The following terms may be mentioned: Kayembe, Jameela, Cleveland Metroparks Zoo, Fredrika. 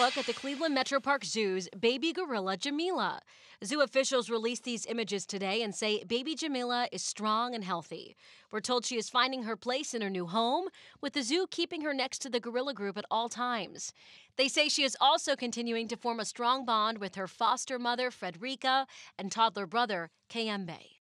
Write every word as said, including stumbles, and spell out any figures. look at the Cleveland Metroparks Zoo's baby gorilla, Jameela. Zoo officials released these images today and say baby Jameela is strong and healthy. We're told she is finding her place in her new home, with the zoo keeping her next to the gorilla group at all times. They say she is also continuing to form a strong bond with her foster mother, Fredrika, and toddler brother, Kayembe.